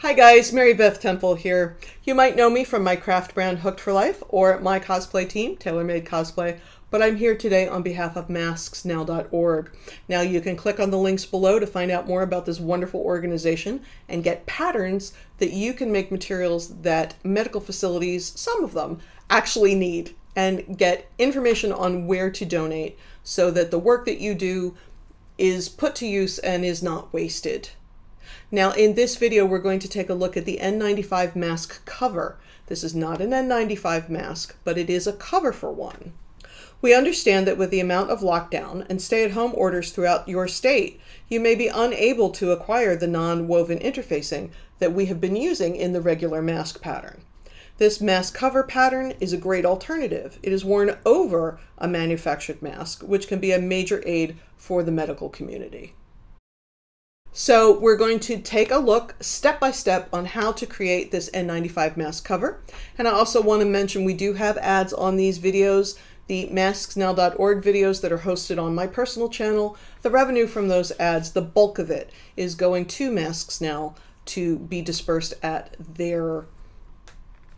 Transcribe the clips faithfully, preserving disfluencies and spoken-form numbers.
Hi guys, Mary Beth Temple here. You might know me from my craft brand Hooked for Life or my cosplay team, TaylorMade Cosplay, but I'm here today on behalf of Masks Now dot org. Now you can click on the links below to find out more about this wonderful organization and get patterns that you can make materials that medical facilities, some of them, actually need, and get information on where to donate so that the work that you do is put to use and is not wasted. Now in this video, we're going to take a look at the N ninety-five mask cover. This is not an N ninety-five mask, but it is a cover for one. We understand that with the amount of lockdown and stay-at-home orders throughout your state, you may be unable to acquire the non-woven interfacing that we have been using in the regular mask pattern. This mask cover pattern is a great alternative. It is worn over a manufactured mask, which can be a major aid for the medical community. So we're going to take a look step by step on how to create this N ninety-five mask cover. And I also want to mention we do have ads on these videos, the Masks Now dot org videos that are hosted on my personal channel. The revenue from those ads, the bulk of it, is going to Masks Now to be dispersed at their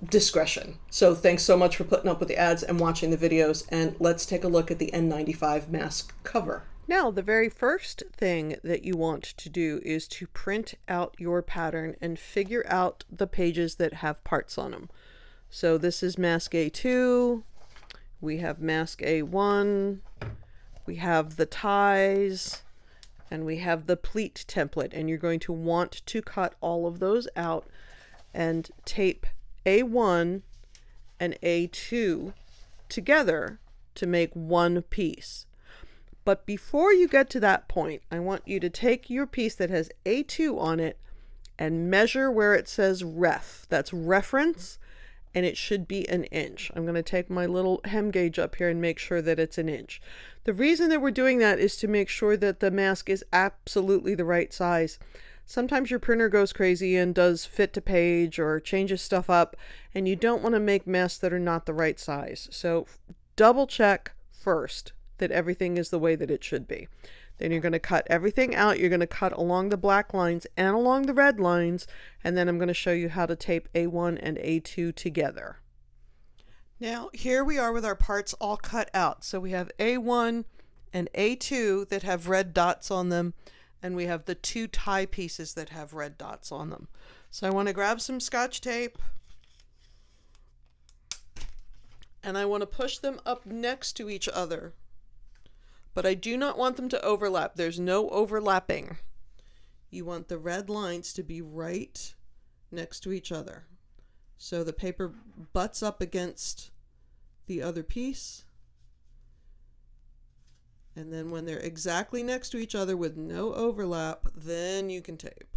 discretion. So thanks so much for putting up with the ads and watching the videos, and let's take a look at the N ninety-five mask cover. Now, the very first thing that you want to do is to print out your pattern and figure out the pages that have parts on them. So this is mask A two, we have mask A one, we have the ties, and we have the pleat template. And you're going to want to cut all of those out and tape A one and A two together to make one piece. But before you get to that point, I want you to take your piece that has A two on it and measure where it says ref. That's reference, and it should be an inch. I'm going to take my little hem gauge up here and make sure that it's an inch. The reason that we're doing that is to make sure that the mask is absolutely the right size. Sometimes your printer goes crazy and does fit to page or changes stuff up, and you don't want to make masks that are not the right size. So double check first that everything is the way that it should be. Then you're going to cut everything out. You're going to cut along the black lines and along the red lines, and then I'm going to show you how to tape A one and A two together. Now here we are with our parts all cut out. So we have A one and A two that have red dots on them, and we have the two tie pieces that have red dots on them. So I want to grab some Scotch tape, and I want to push them up next to each other. But I do not want them to overlap. There's no overlapping. You want the red lines to be right next to each other. So the paper butts up against the other piece. And then when they're exactly next to each other with no overlap, then you can tape.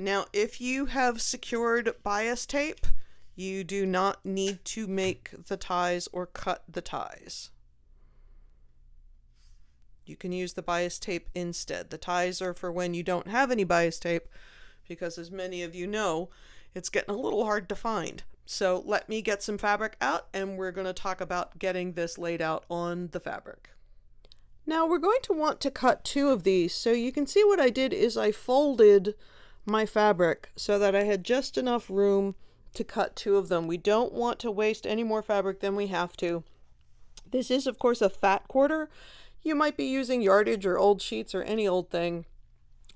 Now, if you have secured bias tape, you do not need to make the ties or cut the ties. You can use the bias tape instead. The ties are for when you don't have any bias tape, because as many of you know, it's getting a little hard to find. So let me get some fabric out, and we're going to talk about getting this laid out on the fabric. Now we're going to want to cut two of these. So you can see what I did is I folded my fabric so that I had just enough room to cut two of them. We don't want to waste any more fabric than we have to. This is of course a fat quarter. You might be using yardage or old sheets or any old thing,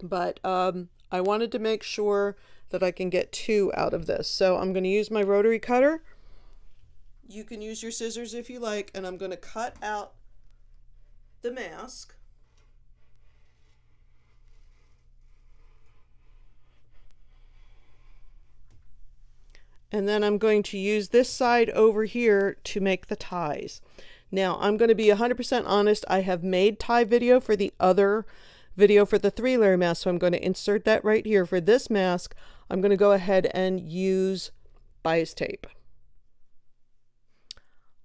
but um, I wanted to make sure that I can get two out of this. So I'm going to use my rotary cutter. You can use your scissors if you like, and I'm going to cut out the mask. And then I'm going to use this side over here to make the ties. Now I'm going to be one hundred percent honest. I have made tie video for the other video for the three layer mask. So I'm going to insert that right here. For this mask, I'm going to go ahead and use bias tape.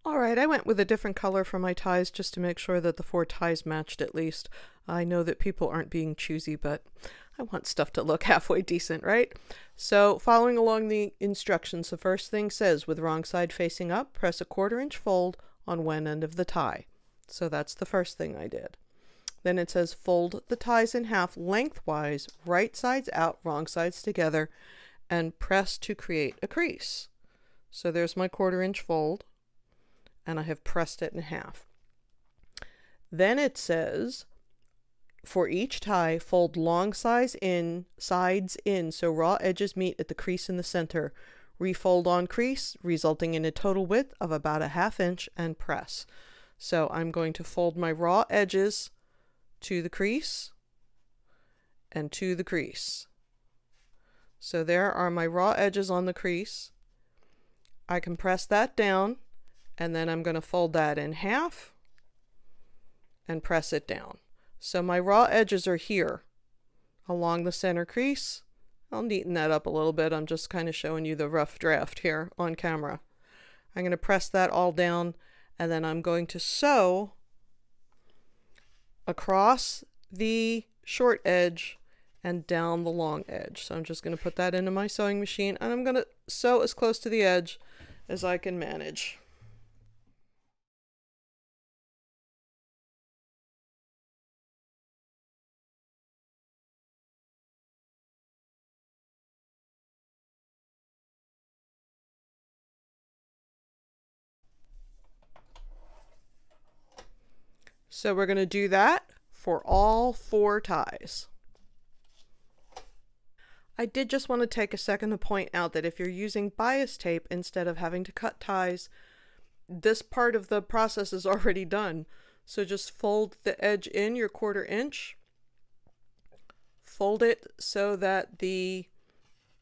All right, I went with a different color for my ties just to make sure that the four ties matched at least. I know that people aren't being choosy, but I want stuff to look halfway decent, right? So following along the instructions, the first thing says, with wrong side facing up, press a quarter inch fold on one end of the tie. So that's the first thing I did. Then it says fold the ties in half lengthwise, right sides out, wrong sides together, and press to create a crease. So there's my quarter inch fold, and I have pressed it in half. Then it says, for each tie, fold long sides in, sides in, so raw edges meet at the crease in the center. Refold on crease, resulting in a total width of about a half inch, and press. So I'm going to fold my raw edges to the crease and to the crease. So there are my raw edges on the crease. I can press that down, and then I'm going to fold that in half and press it down. So my raw edges are here along the center crease. I'll neaten that up a little bit. I'm just kind of showing you the rough draft here on camera. I'm going to press that all down, and then I'm going to sew across the short edge and down the long edge. So I'm just going to put that into my sewing machine, and I'm going to sew as close to the edge as I can manage. So we're going to do that for all four ties. I did just want to take a second to point out that if you're using bias tape instead of having to cut ties, this part of the process is already done. So just fold the edge in your quarter inch, fold it so that the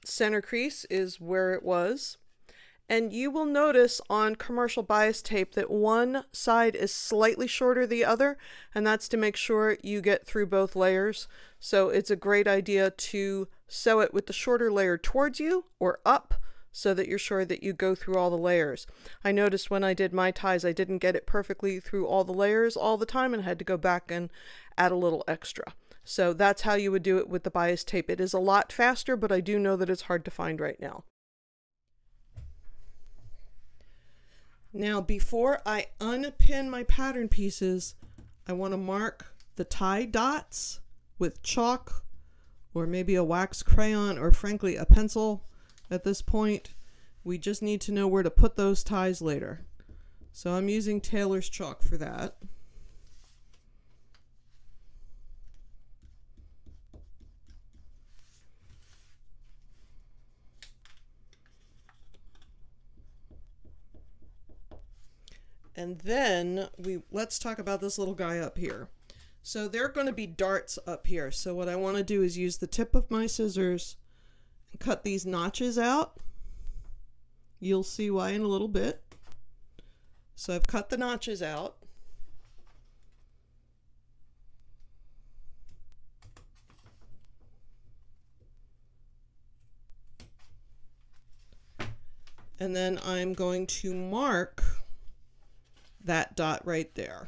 center crease is where it was. And you will notice on commercial bias tape that one side is slightly shorter than the other, and that's to make sure you get through both layers. So it's a great idea to sew it with the shorter layer towards you or up so that you're sure that you go through all the layers. I noticed when I did my ties, I didn't get it perfectly through all the layers all the time, and I had to go back and add a little extra. So that's how you would do it with the bias tape. It is a lot faster, but I do know that it's hard to find right now. Now, before I unpin my pattern pieces, I want to mark the tie dots with chalk or maybe a wax crayon or frankly a pencil at this point. We just need to know where to put those ties later. So I'm using Taylor's chalk for that. And then we let's talk about this little guy up here. So there are going to be darts up here. So what I want to do is use the tip of my scissors and cut these notches out. You'll see why in a little bit. So I've cut the notches out. And then I'm going to mark that dot right there.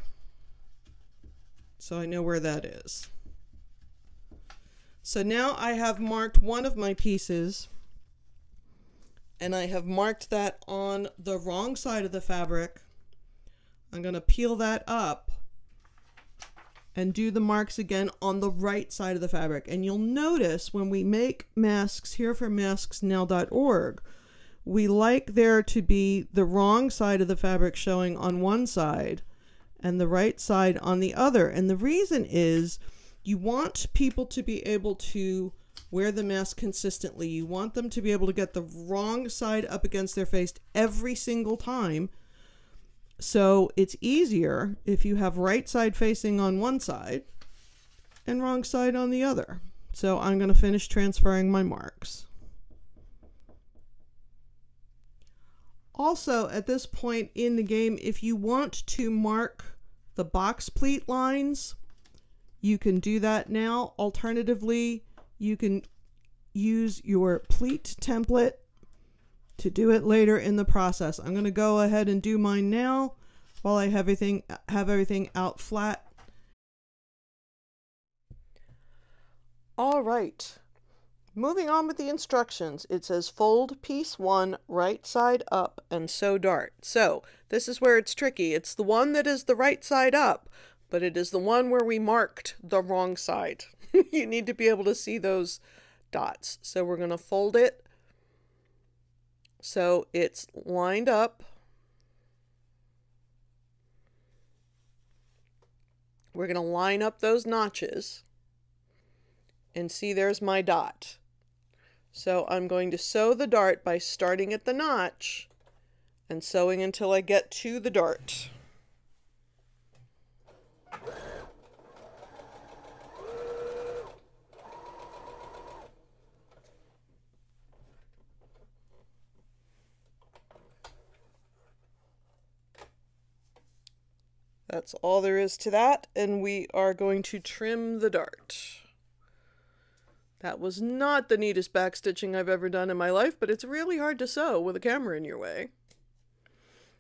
So I know where that is. So now I have marked one of my pieces, and I have marked that on the wrong side of the fabric. I'm going to peel that up and do the marks again on the right side of the fabric. And you'll notice when we make masks here for masks now dot org, we like there to be the wrong side of the fabric showing on one side and the right side on the other. And the reason is you want people to be able to wear the mask consistently. You want them to be able to get the wrong side up against their face every single time. So it's easier if you have right side facing on one side and wrong side on the other. So I'm going to finish transferring my marks. Also, at this point in the game, if you want to mark the box pleat lines, you can do that now. Alternatively, you can use your pleat template to do it later in the process. I'm going to go ahead and do mine now while I have everything, have everything out flat. All right, moving on with the instructions. It says fold piece one right side up and sew dart. So this is where it's tricky. It's the one that is the right side up, but it is the one where we marked the wrong side. You need to be able to see those dots. So we're going to fold it so it's lined up. We're going to line up those notches. And see, there's my dot. So I'm going to sew the dart by starting at the notch and sewing until I get to the dart. That's all there is to that, and we are going to trim the dart. That was not the neatest backstitching I've ever done in my life, but it's really hard to sew with a camera in your way.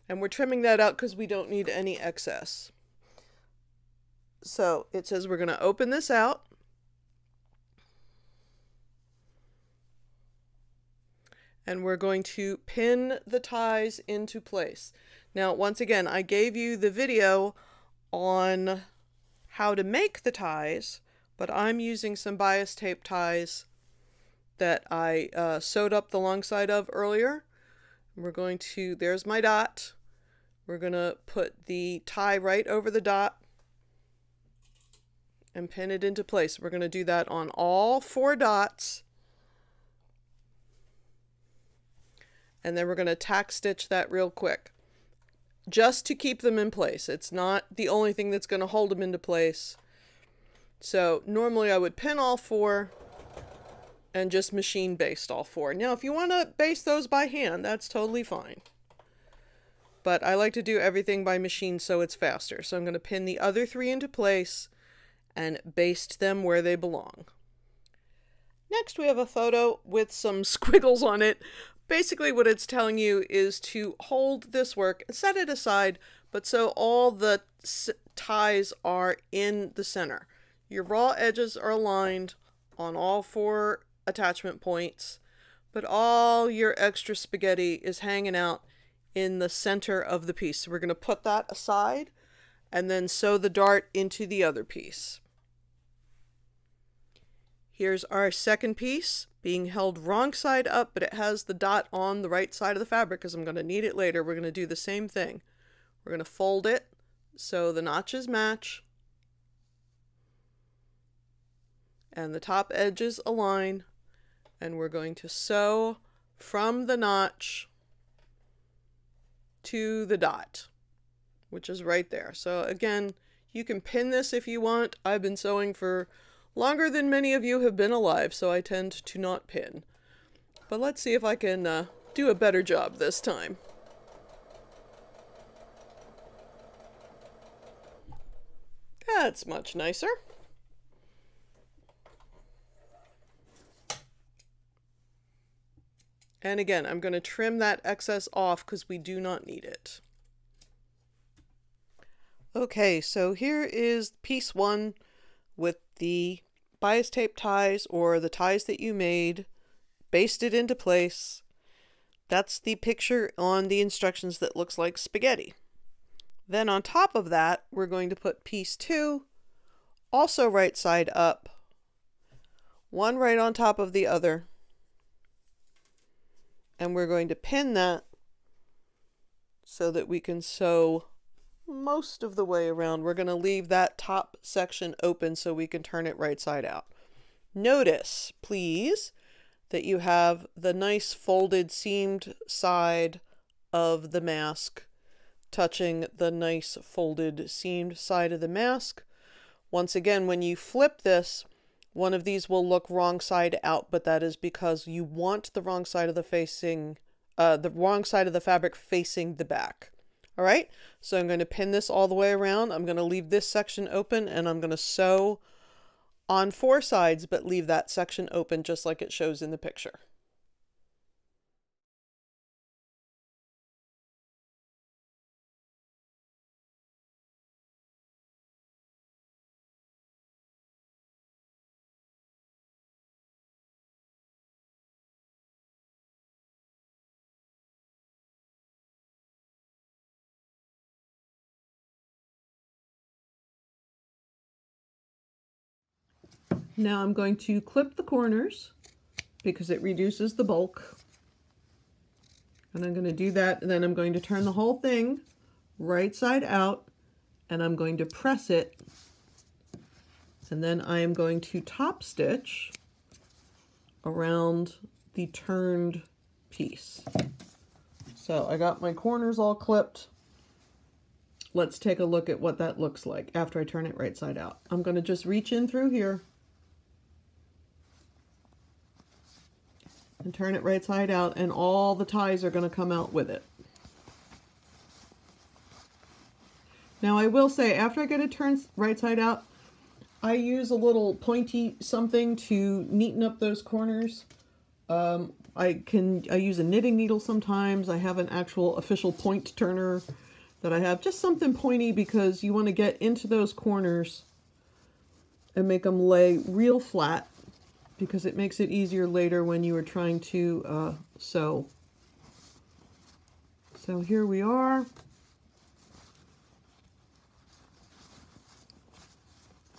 And we're trimming that out because we don't need any excess. So it says we're going to open this out. And we're going to pin the ties into place. Now, once again, I gave you the video on how to make the ties, but I'm using some bias tape ties that I uh, sewed up the long side of earlier. We're going to, there's my dot. We're gonna put the tie right over the dot and pin it into place. We're gonna do that on all four dots. And then we're gonna tack stitch that real quick, just to keep them in place. It's not the only thing that's gonna hold them into place. So normally I would pin all four and just machine baste all four. Now, if you want to baste those by hand, that's totally fine. But I like to do everything by machine so it's faster. So I'm going to pin the other three into place and baste them where they belong. Next, we have a photo with some squiggles on it. Basically what it's telling you is to hold this work and set it aside, but so all the ties are in the center. Your raw edges are aligned on all four attachment points, but all your extra spaghetti is hanging out in the center of the piece. So we're going to put that aside and then sew the dart into the other piece. Here's our second piece being held wrong side up, but it has the dot on the right side of the fabric because I'm going to need it later. We're going to do the same thing. We're going to fold it so the notches match. And the top edges align, and we're going to sew from the notch to the dot, which is right there. So again, you can pin this if you want. I've been sewing for longer than many of you have been alive, so I tend to not pin. But let's see if I can uh, do a better job this time. That's much nicer. And again, I'm going to trim that excess off because we do not need it. Okay, so here is piece one with the bias tape ties or the ties that you made, basted into place. That's the picture on the instructions that looks like spaghetti. Then on top of that, we're going to put piece two, also right side up, one right on top of the other. And we're going to pin that so that we can sew most of the way around. We're going to leave that top section open so we can turn it right side out. Notice, please, that you have the nice folded seamed side of the mask touching the nice folded seamed side of the mask. Once again, when you flip this, one of these will look wrong side out, but that is because you want the wrong side of the facing, uh, the wrong side of the fabric facing the back. All right, so I'm going to pin this all the way around. I'm going to leave this section open and I'm going to sew on four sides, but leave that section open just like it shows in the picture. Now I'm going to clip the corners because it reduces the bulk. And I'm going to do that, and then I'm going to turn the whole thing right side out, and I'm going to press it, and then I am going to top stitch around the turned piece. So I got my corners all clipped. Let's take a look at what that looks like after I turn it right side out. I'm going to just reach in through here and turn it right side out, and all the ties are going to come out with it. Now I will say, after I get it turned right side out, I use a little pointy something to neaten up those corners. Um, I can I use a knitting needle sometimes. I have an actual official point turner that I have. Just something pointy, because you want to get into those corners and make them lay real flat, because it makes it easier later when you are trying to uh, sew. So here we are.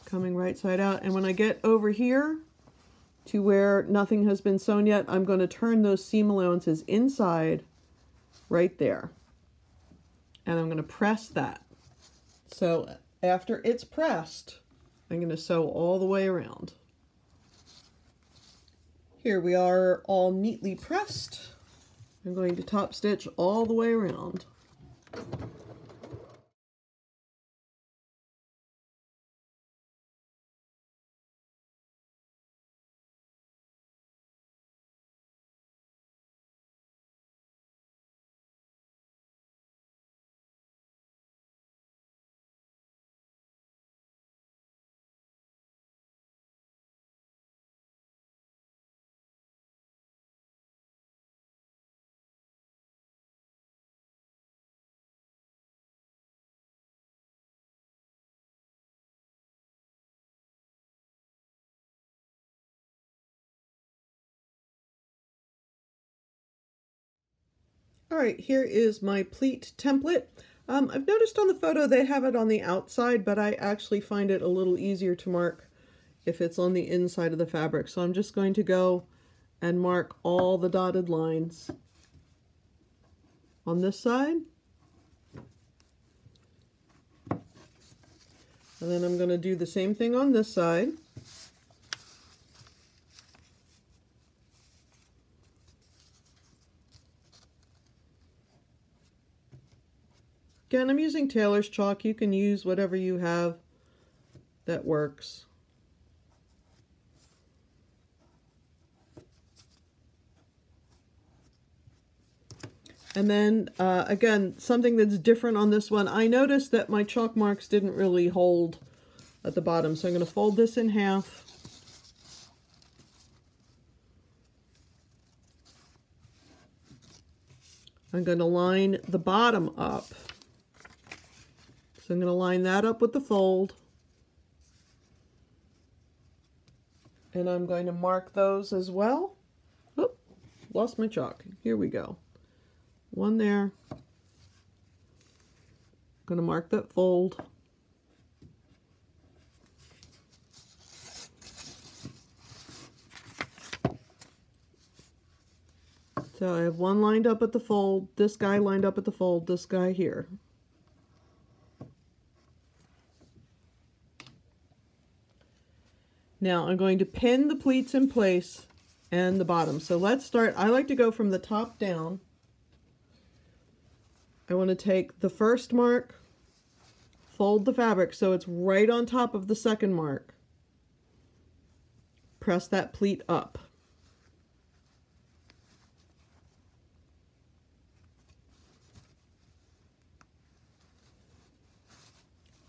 Coming right side out, and when I get over here to where nothing has been sewn yet, I'm going to turn those seam allowances inside right there, and I'm going to press that. So after it's pressed, I'm going to sew all the way around. Here we are, all neatly pressed. I'm going to top stitch all the way around. All right, here is my pleat template. Um, I've noticed on the photo they have it on the outside, but I actually find it a little easier to mark if it's on the inside of the fabric. So I'm just going to go and mark all the dotted lines on this side. And then I'm going to do the same thing on this side. Again, I'm using tailor's chalk. You can use whatever you have that works. And then, uh, again, something that's different on this one, I noticed that my chalk marks didn't really hold at the bottom, so I'm going to fold this in half. I'm going to line the bottom up. So I'm going to line that up with the fold, and I'm going to mark those as well. Oop, lost my chalk. Here we go. One there. I'm going to mark that fold. So I have one lined up at the fold, this guy lined up at the fold, this guy here. Now I'm going to pin the pleats in place and the bottom. So let's start. I like to go from the top down. I want to take the first mark, fold the fabric so it's right on top of the second mark. Press that pleat up.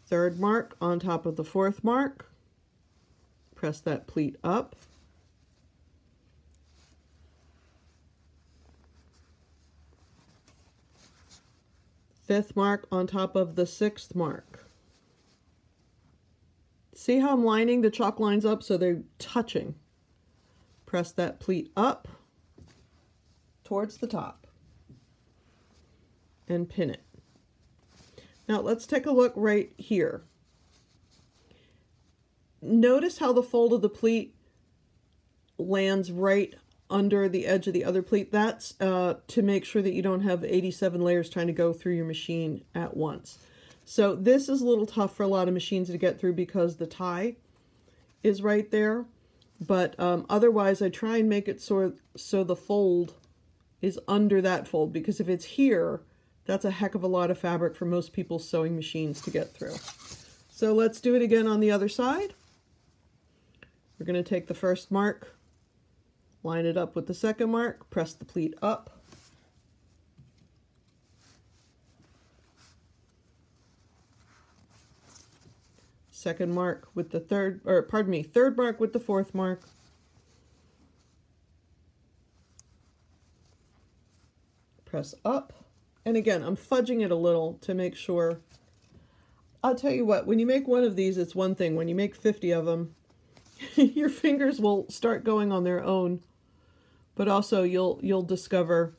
Third mark on top of the fourth mark. Press that pleat up. Fifth mark on top of the sixth mark. See how I'm lining the chalk lines up so they're touching? Press that pleat up towards the top and pin it. Now let's take a look right here. notice how the fold of the pleat lands right under the edge of the other pleat. That's uh, to make sure that you don't have eighty-seven layers trying to go through your machine at once. So this is a little tough for a lot of machines to get through because the tie is right there. But um, otherwise, I try and make it so, so the fold is under that fold, because if it's here, that's a heck of a lot of fabric for most people's sewing machines to get through. So let's do it again on the other side. We're going to take the first mark, line it up with the second mark, press the pleat up. Second mark with the third, or pardon me, third mark with the fourth mark. Press up. And again, I'm fudging it a little to make sure. I'll tell you what, when you make one of these, it's one thing. When you make fifty of them, your fingers will start going on their own, but also you'll, you'll discover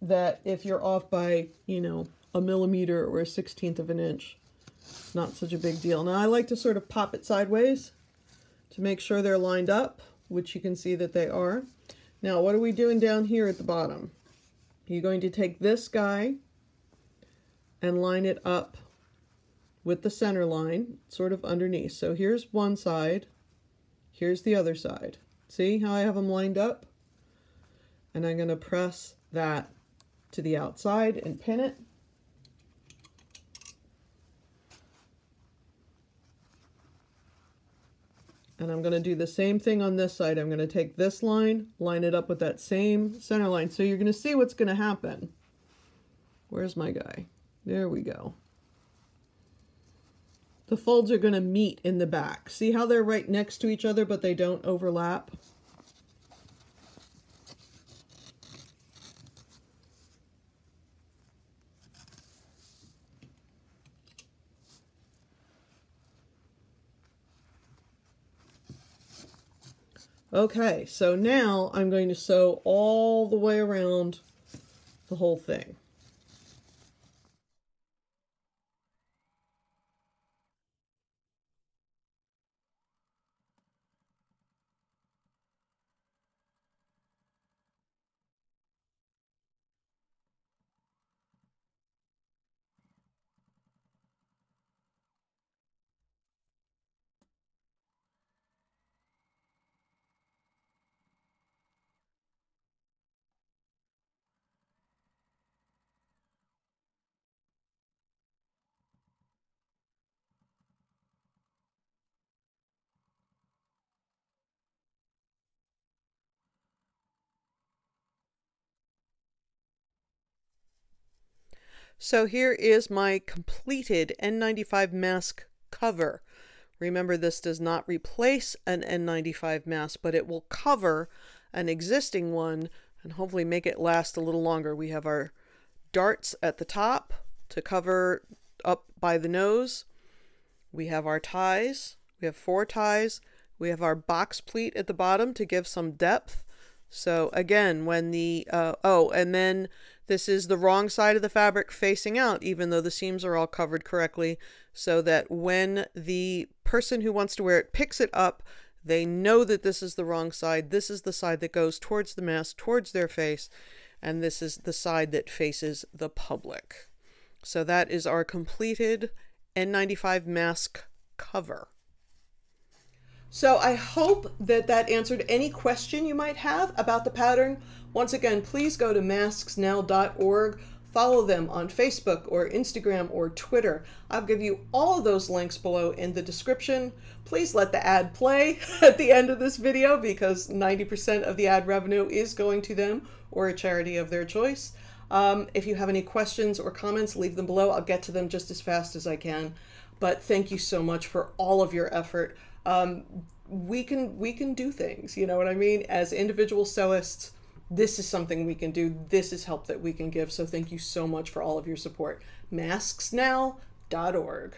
that if you're off by, you know, a millimeter or a sixteenth of an inch, not such a big deal. Now I like to sort of pop it sideways to make sure they're lined up, which you can see that they are. Now what are we doing down here at the bottom? You're going to take this guy and line it up with the center line, sort of underneath. So here's one side, here's the other side. See how I have them lined up? And I'm going to press that to the outside and pin it. And I'm going to do the same thing on this side. I'm going to take this line, line it up with that same center line. So you're going to see what's going to happen. Where's my guy? There we go. The folds are going to meet in the back. See how they're right next to each other, but they don't overlap? Okay, so now I'm going to sew all the way around the whole thing. So here is my completed N ninety-five mask cover. Remember, this does not replace an N ninety-five mask, but it will cover an existing one and hopefully make it last a little longer. We have our darts at the top to cover up by the nose. We have our ties. We have four ties. We have our box pleat at the bottom to give some depth. So again, when the, uh, oh, and then this is the wrong side of the fabric facing out, even though the seams are all covered correctly, so that when the person who wants to wear it picks it up, they know that this is the wrong side. This is the side that goes towards the mask, towards their face, and this is the side that faces the public. So that is our completed N ninety-five mask cover. So I hope that that answered any question you might have about the pattern. Once again, please go to masks now dot org. Follow them on Facebook or Instagram or Twitter. I'll give you all of those links below in the description. Please let the ad play at the end of this video, because ninety percent of the ad revenue is going to them or a charity of their choice. Um, if you have any questions or comments, leave them below. I'll get to them just as fast as I can. But thank you so much for all of your effort. Um, we can, we can do things, you know what I mean? As individual sewists, this is something we can do. This is help that we can give. So thank you so much for all of your support. masks now dot org.